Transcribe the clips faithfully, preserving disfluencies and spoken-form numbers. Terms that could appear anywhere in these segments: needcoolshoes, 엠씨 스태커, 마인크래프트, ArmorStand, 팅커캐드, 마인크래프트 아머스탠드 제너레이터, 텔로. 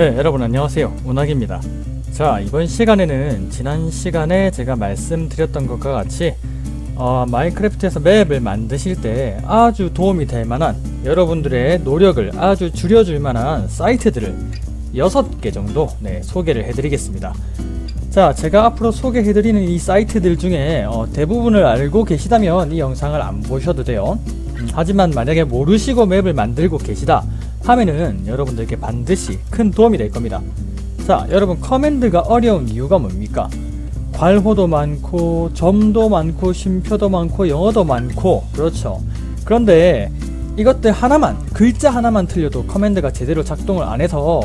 네, 여러분 안녕하세요. 운학입니다. 자, 이번 시간에는 지난 시간에 제가 말씀드렸던 것과 같이 어, 마인크래프트에서 맵을 만드실 때 아주 도움이 될 만한, 여러분들의 노력을 아주 줄여줄 만한 사이트들을 여섯 개 정도 네, 소개를 해드리겠습니다. 자, 제가 앞으로 소개해드리는 이 사이트들 중에 어, 대부분을 알고 계시다면 이 영상을 안 보셔도 돼요. 음, 하지만 만약에 모르시고 맵을 만들고 계시다 하면은 여러분들께 반드시 큰 도움이 될 겁니다. 자, 여러분 커맨드가 어려운 이유가 뭡니까? 괄호도 많고 점도 많고 쉼표도 많고 영어도 많고, 그렇죠. 그런데 이것들 하나만, 글자 하나만 틀려도 커맨드가 제대로 작동을 안 해서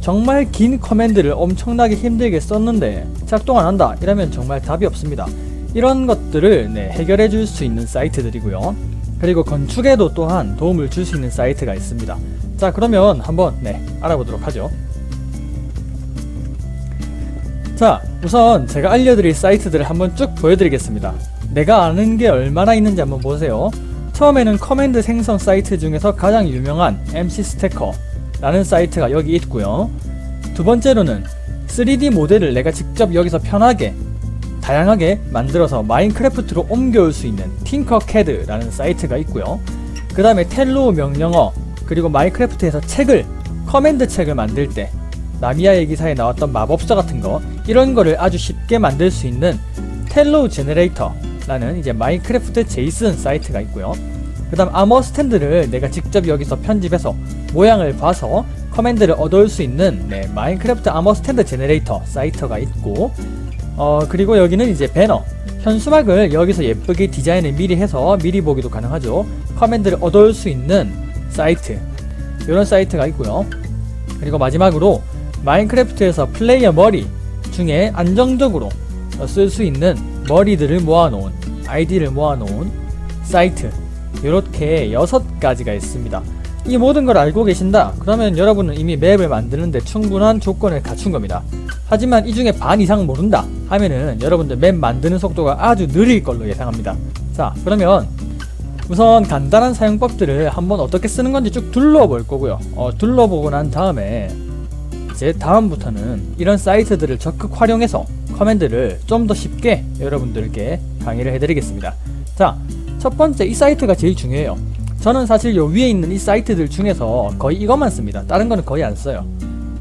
정말 긴 커맨드를 엄청나게 힘들게 썼는데 작동 안 한다 이러면 정말 답이 없습니다. 이런 것들을 네, 해결해 줄 수 있는 사이트들이고요. 그리고 건축에도 또한 도움을 줄 수 있는 사이트가 있습니다. 자, 그러면 한번 네, 알아보도록 하죠. 자, 우선 제가 알려드릴 사이트들을 한번 쭉 보여드리겠습니다. 내가 아는 게 얼마나 있는지 한번 보세요. 처음에는 커맨드 생성 사이트 중에서 가장 유명한 엠씨 스태커 라는 사이트가 여기 있고요. 두 번째로는 쓰리디 모델을 내가 직접 여기서 편하게 다양하게 만들어서 마인크래프트로 옮겨올 수 있는 팅커캐드 라는 사이트가 있고요. 그 다음에 텔로 명령어, 그리고 마인크래프트에서 책을, 커맨드 책을 만들 때 나미야의 기사에 나왔던 마법서 같은 거, 이런 거를 아주 쉽게 만들 수 있는 텔로 제너레이터 라는 이제 마인크래프트 제이슨 사이트가 있고요. 그 다음 아머스탠드를 내가 직접 여기서 편집해서 모양을 봐서 커맨드를 얻을 수 있는 네, 마인크래프트 아머스탠드 제너레이터 사이트가 있고, 어 그리고 여기는 이제 배너, 현수막을 여기서 예쁘게 디자인을 미리 해서 미리 보기도 가능하죠. 커맨드를 얻을 수 있는 사이트, 이런 사이트가 있고요. 그리고 마지막으로 마인크래프트에서 플레이어 머리 중에 안정적으로 쓸 수 있는 머리들을 모아놓은, 아이디를 모아놓은 사이트, 이렇게 여섯 가지가 있습니다. 이 모든 걸 알고 계신다 그러면 여러분은 이미 맵을 만드는데 충분한 조건을 갖춘 겁니다. 하지만 이 중에 반 이상 모른다 하면은 여러분들 맵 만드는 속도가 아주 느릴 걸로 예상합니다. 자, 그러면 우선 간단한 사용법들을 한번 어떻게 쓰는 건지 쭉 둘러볼 거고요. 어, 둘러보고 난 다음에 이제 다음부터는 이런 사이트들을 적극 활용해서 커맨드를 좀 더 쉽게 여러분들께 강의를 해드리겠습니다. 자, 첫 번째, 이 사이트가 제일 중요해요. 저는 사실 요 위에 있는 이 사이트들 중에서 거의 이것만 씁니다. 다른 거는 거의 안 써요.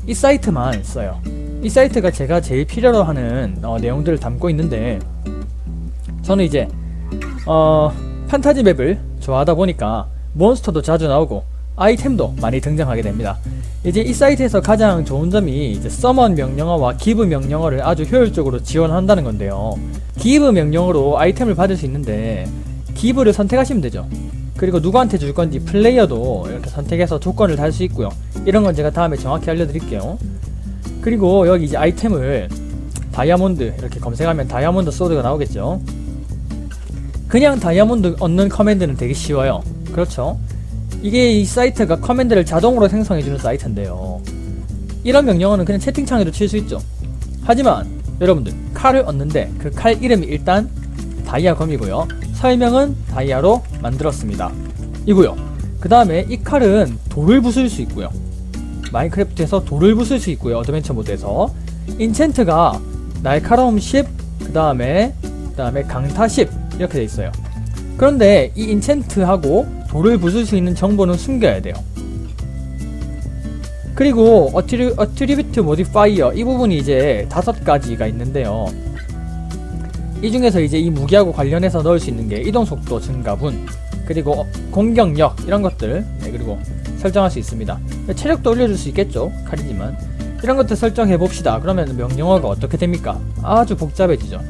이 사이트만 써요. 이 사이트가 제가 제일 필요로 하는 어, 내용들을 담고 있는데, 저는 이제 어, 판타지 맵을 좋아하다 보니까 몬스터도 자주 나오고 아이템도 많이 등장하게 됩니다. 이제 이 사이트에서 가장 좋은 점이 이제 서먼 명령어와 기브 명령어를 아주 효율적으로 지원한다는 건데요. 기브 명령어로 아이템을 받을 수 있는데 기브를 선택하시면 되죠. 그리고 누구한테 줄 건지 플레이어도 이렇게 선택해서 조건을 달 수 있고요. 이런 건 제가 다음에 정확히 알려드릴게요. 그리고 여기 이제 아이템을 다이아몬드 이렇게 검색하면 다이아몬드 소드가 나오겠죠. 그냥 다이아몬드 얻는 커맨드는 되게 쉬워요. 그렇죠? 이게 이 사이트가 커맨드를 자동으로 생성해주는 사이트인데요. 이런 명령어는 그냥 채팅창에도 칠 수 있죠. 하지만 여러분들 칼을 얻는데 그 칼 이름이 일단 다이아검이고요. 설명은 다이아로 만들었습니다. 이고요. 그 다음에 이 칼은 돌을 부술 수 있고요. 마인크래프트에서 돌을 부술 수 있고요. 어드벤처 모드에서. 인챈트가 날카로움 십, 그 다음에 그 다음에 강타 십 이렇게 돼 있어요. 그런데 이 인챈트하고 돌을 부술 수 있는 정보는 숨겨야 돼요. 그리고 어트리, 어트리뷰트 모디파이어, 이 부분이 이제 다섯 가지가 있는데요. 이 중에서 이제 이 무기하고 관련해서 넣을 수 있는 게 이동속도 증가분, 그리고 공격력, 이런 것들, 네, 그리고 설정할 수 있습니다. 체력도 올려줄 수 있겠죠, 칼이지만. 이런 것들 설정해봅시다. 그러면 명령어가 어떻게 됩니까? 아주 복잡해지죠.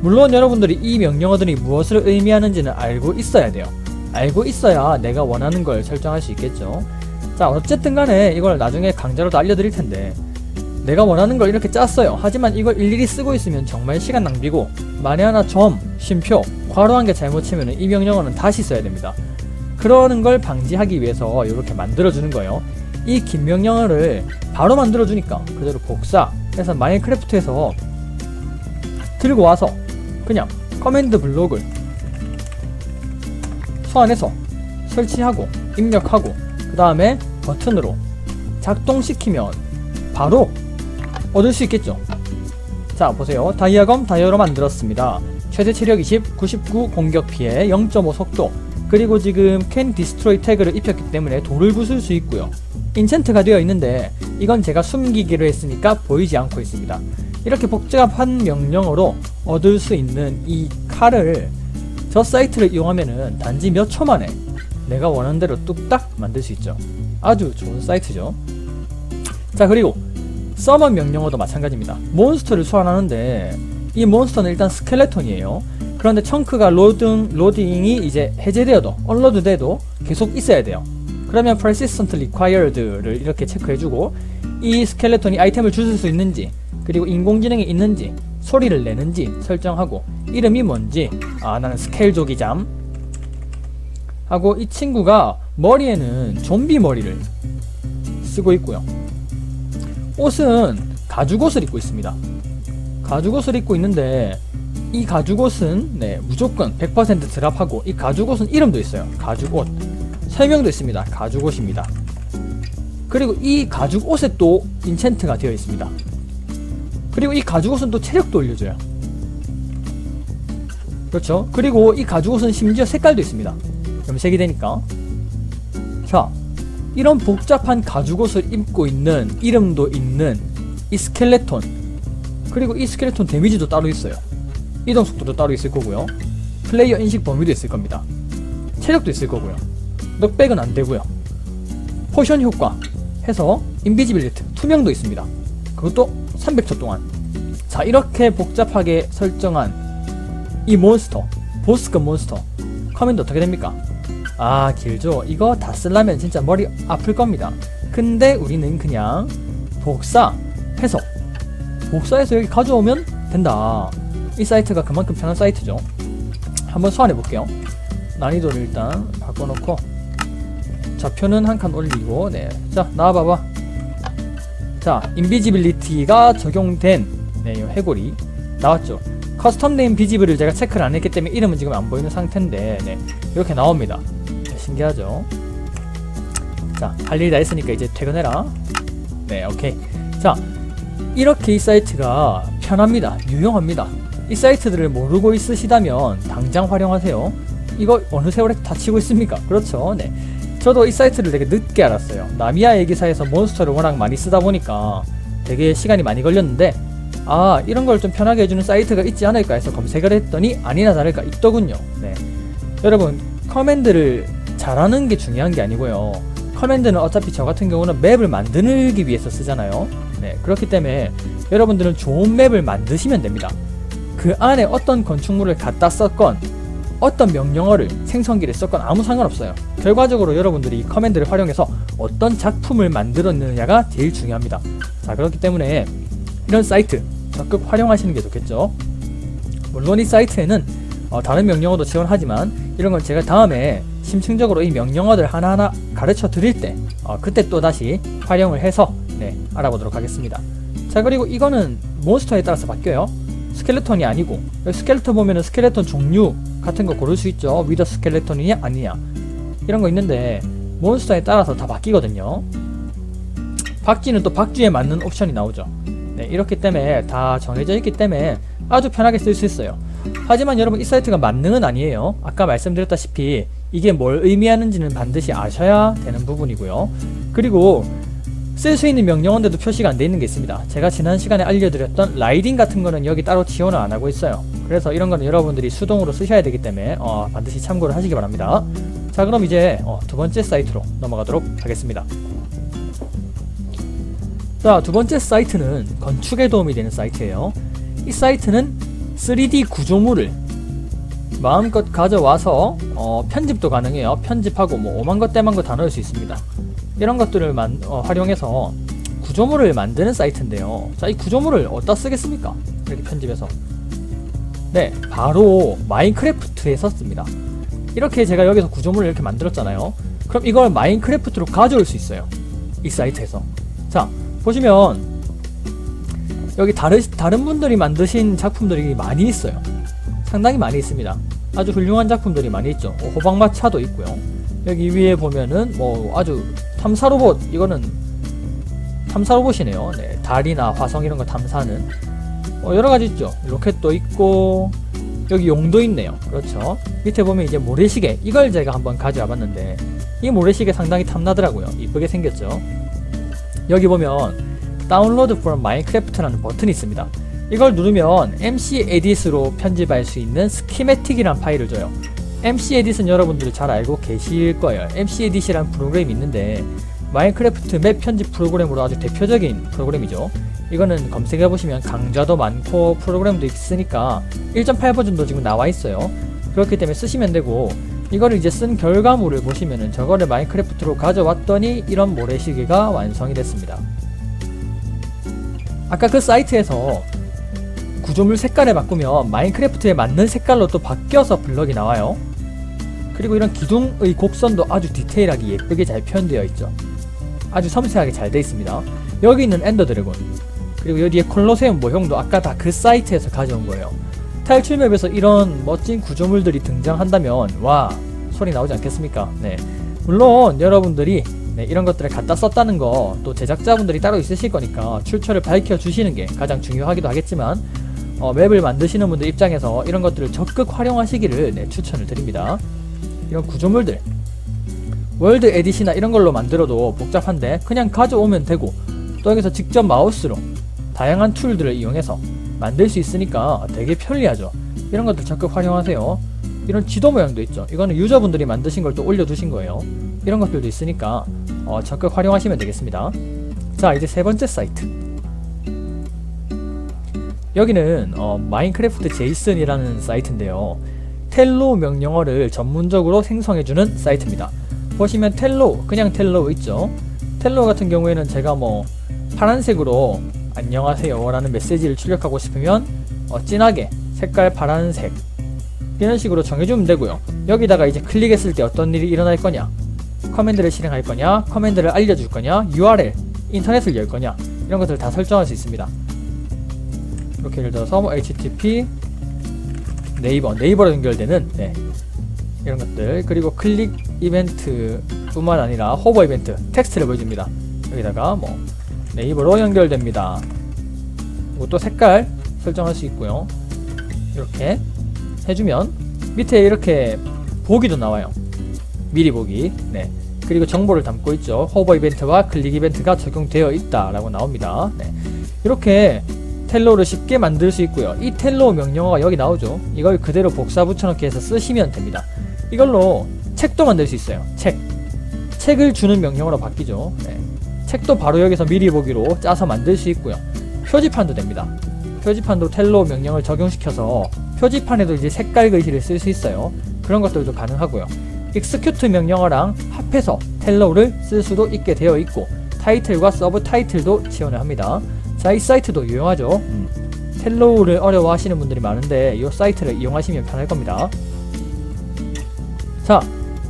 물론 여러분들이 이 명령어들이 무엇을 의미하는지는 알고 있어야 돼요. 알고 있어야 내가 원하는 걸 설정할 수 있겠죠. 자, 어쨌든 간에 이걸 나중에 강좌로도 알려드릴 텐데, 내가 원하는 걸 이렇게 짰어요. 하지만 이걸 일일이 쓰고 있으면 정말 시간 낭비고, 만에 하나 점, 쉼표, 괄호 한 개 잘못 치면 이 명령어는 다시 써야 됩니다. 그러는 걸 방지하기 위해서 이렇게 만들어주는 거예요. 이 긴 명령어를 바로 만들어주니까 그대로 복사해서 마인크래프트에서 들고 와서 그냥 커맨드 블록을 소환해서 설치하고 입력하고 그 다음에 버튼으로 작동시키면 바로 얻을 수 있겠죠. 자, 보세요. 다이아검 다이아로 만들었습니다. 최대 체력 이십, 구십구, 공격 피해, 영 점 오 속도, 그리고 지금 캔 디스트로이 태그를 입혔기 때문에 돌을 부술 수 있고요. 인챈트가 되어 있는데 이건 제가 숨기기로 했으니까 보이지 않고 있습니다. 이렇게 복잡한 명령어로 얻을 수 있는 이 칼을 저 사이트를 이용하면은 단지 몇 초 만에 내가 원하는 대로 뚝딱 만들 수 있죠. 아주 좋은 사이트죠. 자, 그리고 서먼 명령어도 마찬가지입니다. 몬스터를 소환하는데 이 몬스터는 일단 스켈레톤이에요. 그런데 청크가 로딩, 로딩이 이제 해제되어도 언로드돼도 계속 있어야 돼요. 그러면 persistent required를 이렇게 체크해주고 이 스켈레톤이 아이템을 주실 수 있는지, 그리고 인공지능이 있는지, 소리를 내는지 설정하고 이름이 뭔지, 아 나는 스켈조기잠 하고, 이 친구가 머리에는 좀비 머리를 쓰고 있고요. 옷은 가죽옷을 입고 있습니다. 가죽옷을 입고 있는데 이 가죽옷은 네, 무조건 백 퍼센트 드랍하고, 이 가죽옷은 이름도 있어요. 가죽옷 설명도 있습니다. 가죽옷입니다. 그리고 이 가죽옷에 또 인챈트가 되어 있습니다. 그리고 이 가죽옷은 또 체력도 올려줘요. 그렇죠? 그리고 이 가죽옷은 심지어 색깔도 있습니다. 염색이 되니까. 자, 이런 복잡한 가죽옷을 입고 있는, 이름도 있는 이 스켈레톤, 그리고 이 스켈레톤 데미지도 따로 있어요. 이동 속도도 따로 있을 거고요. 플레이어 인식 범위도 있을 겁니다. 체력도 있을 거고요. 넉백은 안 되고요. 포션 효과 해서 인비지빌리티, 투명도 있습니다. 그것도 삼백 초 동안. 자, 이렇게 복잡하게 설정한 이 몬스터, 보스급 몬스터 커맨드 어떻게 됩니까? 아, 길죠? 이거 다 쓰려면 진짜 머리 아플 겁니다. 근데 우리는 그냥 복사해서 복사해서 여기 가져오면 된다. 이 사이트가 그만큼 편한 사이트죠. 한번 소환해 볼게요. 난이도를 일단 바꿔놓고, 좌표는 한 칸 올리고, 네. 자, 나와봐봐. 자, 인비지빌리티가 적용된 네, 이 해골이 나왔죠. 커스텀 네임 비지블을 제가 체크를 안 했기 때문에 이름은 지금 안 보이는 상태인데 네, 이렇게 나옵니다. 네, 신기하죠. 자, 할 일이 다 했으니까 이제 퇴근해라. 네, 오케이. 자, 이렇게 이 사이트가 편합니다. 유용합니다. 이 사이트들을 모르고 있으시다면 당장 활용하세요. 이거 어느 세월에 다 치고 있습니까? 그렇죠. 네, 저도 이 사이트를 되게 늦게 알았어요. 나미아의 기사에서 몬스터를 워낙 많이 쓰다보니까 되게 시간이 많이 걸렸는데, 아 이런걸 좀 편하게 해주는 사이트가 있지 않을까 해서 검색을 했더니 아니나 다를까 있더군요. 네, 여러분 커맨드를 잘하는게 중요한게 아니고요, 커맨드는 어차피 저같은 경우는 맵을 만들기 위해서 쓰잖아요. 네, 그렇기 때문에 여러분들은 좋은 맵을 만드시면 됩니다. 그 안에 어떤 건축물을 갖다 썼건 어떤 명령어를 생성기를 썼건 아무 상관없어요. 결과적으로 여러분들이 이 커맨드를 활용해서 어떤 작품을 만들었느냐가 제일 중요합니다. 자, 그렇기 때문에 이런 사이트 적극 활용하시는 게 좋겠죠. 물론 이 사이트에는 어, 다른 명령어도 지원하지만 이런 건 제가 다음에 심층적으로 이 명령어들 하나하나 가르쳐 드릴 때 어, 그때 또 다시 활용을 해서 네, 알아보도록 하겠습니다. 자, 그리고 이거는 몬스터에 따라서 바뀌어요. 스켈레톤이 아니고, 스켈레톤 보면은 스켈레톤 종류 같은 거 고를 수 있죠. 위더 스켈레톤이냐 아니냐 이런 거 있는데 몬스터에 따라서 다 바뀌거든요. 박쥐는 또 박쥐에 맞는 옵션이 나오죠. 네, 이렇기 때문에 다 정해져 있기 때문에 아주 편하게 쓸 수 있어요. 하지만 여러분 이 사이트가 만능은 아니에요. 아까 말씀드렸다시피 이게 뭘 의미하는지는 반드시 아셔야 되는 부분이고요. 그리고 쓸 수 있는 명령어인데도 표시가 안 돼 있는 게 있습니다. 제가 지난 시간에 알려드렸던 라이딩 같은 거는 여기 따로 지원을 안 하고 있어요. 그래서 이런 거는 여러분들이 수동으로 쓰셔야 되기 때문에 어, 반드시 참고를 하시기 바랍니다. 자, 그럼 이제 어, 두 번째 사이트로 넘어가도록 하겠습니다. 자, 두 번째 사이트는 건축에 도움이 되는 사이트예요. 이 사이트는 쓰리디 구조물을 마음껏 가져와서 어, 편집도 가능해요. 편집하고 뭐 오만 것 때만 거 다 넣을 수 있습니다. 이런 것들을 만, 어, 활용해서 구조물을 만드는 사이트인데요. 자, 이 구조물을 어디다 쓰겠습니까? 이렇게 편집해서. 네, 바로 마인크래프트에 썼습니다. 이렇게 제가 여기서 구조물을 이렇게 만들었잖아요. 그럼 이걸 마인크래프트로 가져올 수 있어요. 이 사이트에서. 자, 보시면 여기 다른, 다른 분들이 만드신 작품들이 많이 있어요. 상당히 많이 있습니다. 아주 훌륭한 작품들이 많이 있죠. 호박마차도 있고요. 여기 위에 보면은 뭐 아주 탐사로봇, 이거는 탐사 로봇이네요. 네, 달이나 화성 이런 거 탐사는 어, 여러 가지 있죠. 로켓도 있고 여기 용도 있네요. 그렇죠. 밑에 보면 이제 모래시계, 이걸 제가 한번 가져와 봤는데 이 모래시계 상당히 탐나더라고요. 이쁘게 생겼죠. 여기 보면 다운로드 from 마인크래프트라는 버튼이 있습니다. 이걸 누르면 mcedit로 편집할 수 있는 스키매틱이란 파일을 줘요. mcedit은 여러분들이 잘 알고 계실 거예요. mcedit이란 프로그램이 있는데 마인크래프트 맵 편집 프로그램으로 아주 대표적인 프로그램이죠. 이거는 검색해보시면 강좌도 많고 프로그램도 있으니까 일 점 팔 버전도 지금 나와있어요. 그렇기 때문에 쓰시면 되고, 이거를 이제 쓴 결과물을 보시면은 저거를 마인크래프트로 가져왔더니 이런 모래시계가 완성이 됐습니다. 아까 그 사이트에서 구조물 색깔을 바꾸면 마인크래프트에 맞는 색깔로 또 바뀌어서 블럭이 나와요. 그리고 이런 기둥의 곡선도 아주 디테일하게 예쁘게 잘 표현되어 있죠. 아주 섬세하게 잘 되어 있습니다. 여기 있는 엔더드래곤, 그리고 여기에 콜로세움 모형도 아까 다 그 사이트에서 가져온 거예요. 탈출맵에서 이런 멋진 구조물들이 등장한다면 와 소리 나오지 않겠습니까? 네, 물론 여러분들이 네, 이런 것들을 갖다 썼다는 거, 또 제작자분들이 따로 있으실 거니까 출처를 밝혀주시는 게 가장 중요하기도 하겠지만 어, 맵을 만드시는 분들 입장에서 이런 것들을 적극 활용하시기를 네, 추천을 드립니다. 이런 구조물들 월드 에딧이나 이런 걸로 만들어도 복잡한데 그냥 가져오면 되고, 또 여기서 직접 마우스로 다양한 툴들을 이용해서 만들 수 있으니까 되게 편리하죠. 이런 것들 적극 활용하세요. 이런 지도 모양도 있죠. 이거는 유저분들이 만드신 걸 또 올려두신 거예요. 이런 것들도 있으니까 어, 적극 활용하시면 되겠습니다. 자, 이제 세 번째 사이트. 여기는 어, 마인크래프트 제이슨이라는 사이트인데요. 텔로 명령어를 전문적으로 생성해주는 사이트입니다. 보시면 텔로, 그냥 텔로 있죠. 텔로 같은 경우에는 제가 뭐 파란색으로 안녕하세요 라는 메시지를 출력하고 싶으면 어, 진하게 색깔 파란색 이런 식으로 정해주면 되고요. 여기다가 이제 클릭했을 때 어떤 일이 일어날 거냐, 커맨드를 실행할 거냐, 커맨드를 알려줄 거냐, 유알엘, 인터넷을 열 거냐, 이런 것들을 다 설정할 수 있습니다. 이렇게 예를 들어서 뭐 에이치티티피 네이버, 네이버로 연결되는 네, 이런 것들, 그리고 클릭 이벤트 뿐만 아니라 호버 이벤트, 텍스트를 보여줍니다. 여기다가 뭐 네이버로 연결됩니다. 그리고 또 색깔 설정할 수 있고요. 이렇게 해주면 밑에 이렇게 보기도 나와요. 미리 보기. 네. 그리고 정보를 담고 있죠. 호버 이벤트와 클릭 이벤트가 적용되어 있다 라고 나옵니다. 네. 이렇게 텔로를 쉽게 만들 수 있고요. 이 텔로 명령어가 여기 나오죠. 이걸 그대로 복사 붙여넣기 해서 쓰시면 됩니다. 이걸로 책도 만들 수 있어요. 책. 책을 주는 명령어로 바뀌죠. 네. 책도 바로 여기서 미리 보기로 짜서 만들 수 있고요. 표지판도 됩니다. 표지판도 텔로 명령을 적용시켜서 표지판에도 이제 색깔 글씨를 쓸 수 있어요. 그런 것들도 가능하고요. execute 명령어랑 합해서 텔로를 쓸 수도 있게 되어 있고, 타이틀과 서브 타이틀도 지원을 합니다. 자, 이 사이트도 유용하죠. 음. 텔로우를 어려워하시는 분들이 많은데 이 사이트를 이용하시면 편할 겁니다. 자,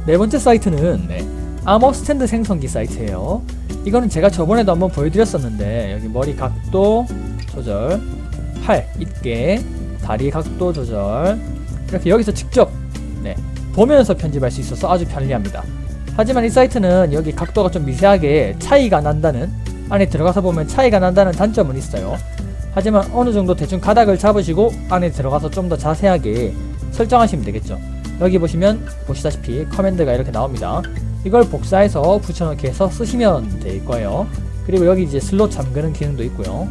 네 번째 사이트는 네, 아머스탠드 생성기 사이트예요. 이거는 제가 저번에도 한번 보여드렸었는데 여기 머리 각도 조절, 팔 있게, 다리 각도 조절, 이렇게 여기서 직접 네, 보면서 편집할 수 있어서 아주 편리합니다. 하지만 이 사이트는 여기 각도가 좀 미세하게 차이가 난다는, 안에 들어가서 보면 차이가 난다는 단점은 있어요. 하지만 어느정도 대충 가닥을 잡으시고 안에 들어가서 좀 더 자세하게 설정하시면 되겠죠. 여기 보시면 보시다시피 커맨드가 이렇게 나옵니다. 이걸 복사해서 붙여넣기 해서 쓰시면 될 거예요. 그리고 여기 이제 슬롯 잠그는 기능도 있고요.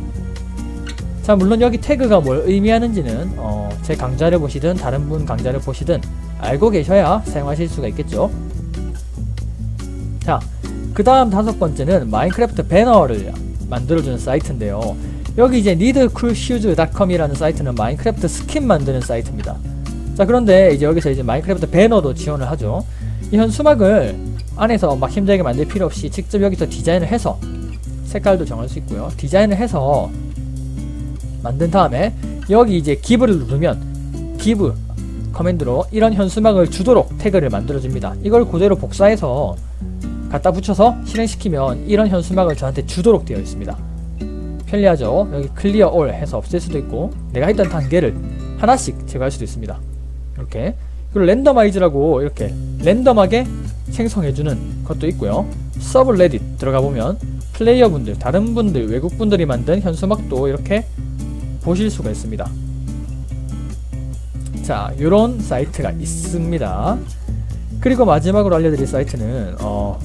자, 물론 여기 태그가 뭘 의미하는지는 어, 제 강좌를 보시든 다른 분 강좌를 보시든 알고 계셔야 사용하실 수가 있겠죠. 자, 그 다음 다섯 번째는 마인크래프트 배너를 만들어주는 사이트인데요. 여기 이제 need cool shoes 닷컴 이라는 사이트는 마인크래프트 스킨 만드는 사이트입니다. 자, 그런데 이제 여기서 이제 마인크래프트 배너도 지원을 하죠. 이런 수막을 안에서 막 힘들게 만들 필요 없이 직접 여기서 디자인을 해서 색깔도 정할 수 있고요. 디자인을 해서 만든 다음에 여기 이제 기브를 누르면 기브 커맨드로 이런 현수막을 주도록 태그를 만들어줍니다. 이걸 그대로 복사해서 갖다 붙여서 실행시키면 이런 현수막을 저한테 주도록 되어 있습니다. 편리하죠. 여기 clear all 해서 없앨 수도 있고, 내가 했던 단계를 하나씩 제거할 수도 있습니다. 이렇게. 그리고 랜더마이즈라고 이렇게 랜덤하게 생성해주는 것도 있고요. 서브레딧 들어가보면 플레이어분들, 다른 분들, 외국분들이 만든 현수막도 이렇게 보실 수가 있습니다. 자, 요런 사이트가 있습니다. 그리고 마지막으로 알려드릴 사이트는 어,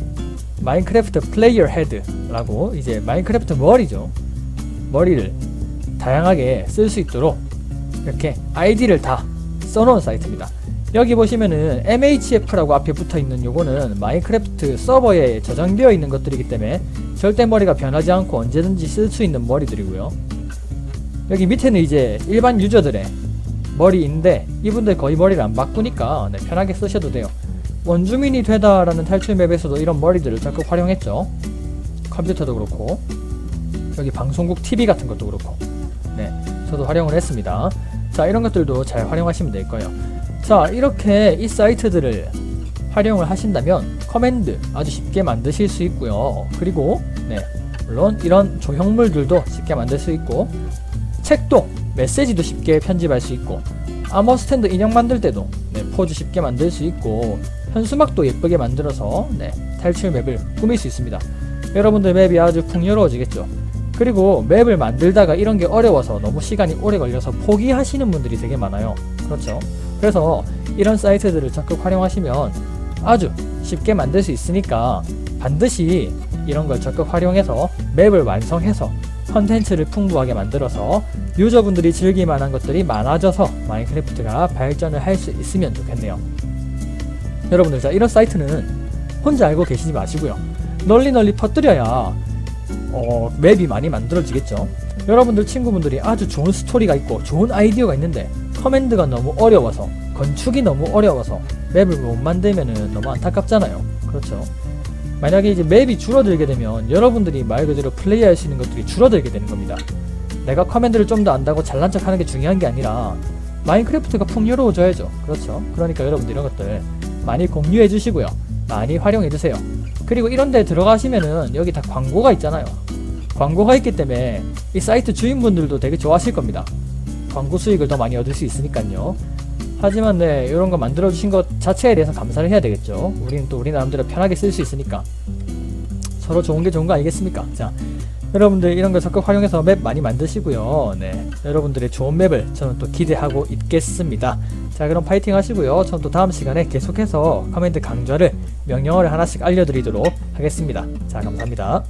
마인크래프트 플레이어헤드 라고, 이제 마인크래프트 머리죠. 머리를 다양하게 쓸 수 있도록 이렇게 아이디를 다 써놓은 사이트입니다. 여기 보시면은 엠에이치에프라고 앞에 붙어있는 요거는 마인크래프트 서버에 저장되어 있는 것들이기 때문에 절대 머리가 변하지 않고 언제든지 쓸 수 있는 머리들이고요. 여기 밑에는 이제 일반 유저들의 머리인데 이분들 거의 머리를 안 바꾸니까 네, 편하게 쓰셔도 돼요. 원주민이 되다라는 탈출 맵에서도 이런 머리들을 적극 활용했죠. 컴퓨터도 그렇고 여기 방송국 티비 같은 것도 그렇고 네, 저도 활용을 했습니다. 자, 이런 것들도 잘 활용하시면 될 거예요. 자, 이렇게 이 사이트들을 활용을 하신다면 커맨드 아주 쉽게 만드실 수 있고요. 그리고 네, 물론 이런 조형물들도 쉽게 만들 수 있고, 책도, 메시지도 쉽게 편집할 수 있고, 아머스탠드 인형 만들 때도 네, 포즈 쉽게 만들 수 있고, 현수막도 예쁘게 만들어서 네, 탈출 맵을 꾸밀 수 있습니다. 여러분들 맵이 아주 풍요로워지겠죠. 그리고 맵을 만들다가 이런 게 어려워서 너무 시간이 오래 걸려서 포기하시는 분들이 되게 많아요. 그렇죠? 그래서 이런 사이트들을 적극 활용하시면 아주 쉽게 만들 수 있으니까 반드시 이런 걸 적극 활용해서 맵을 완성해서 컨텐츠를 풍부하게 만들어서 유저분들이 즐길 만한 것들이 많아져서 마인크래프트가 발전을 할 수 있으면 좋겠네요. 여러분들, 자, 이런 사이트는 혼자 알고 계시지 마시고요. 널리 널리 퍼뜨려야 어, 맵이 많이 만들어지겠죠. 여러분들 친구분들이 아주 좋은 스토리가 있고 좋은 아이디어가 있는데 커맨드가 너무 어려워서, 건축이 너무 어려워서 맵을 못 만들면은 너무 안타깝잖아요. 그렇죠. 만약에 이제 맵이 줄어들게 되면 여러분들이 말 그대로 플레이할 수 있는 것들이 줄어들게 되는 겁니다. 내가 커맨드를 좀 더 안다고 잘난 척 하는 게 중요한 게 아니라 마인크래프트가 풍요로워져야죠. 그렇죠. 그러니까 여러분들 이런 것들 많이 공유해 주시고요. 많이 활용해 주세요. 그리고 이런 데 들어가시면은 여기 다 광고가 있잖아요. 광고가 있기 때문에 이 사이트 주인분들도 되게 좋아하실 겁니다. 광고 수익을 더 많이 얻을 수 있으니까요. 하지만 네, 이런 거 만들어주신 것 자체에 대해서 감사를 해야 되겠죠. 우리는 또 우리 나름대로 편하게 쓸 수 있으니까 서로 좋은 게 좋은 거 아니겠습니까? 자, 여러분들 이런 거 적극 활용해서 맵 많이 만드시고요. 네, 여러분들의 좋은 맵을 저는 또 기대하고 있겠습니다. 자, 그럼 파이팅 하시고요. 저는 또 다음 시간에 계속해서 커맨드 강좌를 명령어를 하나씩 알려드리도록 하겠습니다. 자, 감사합니다.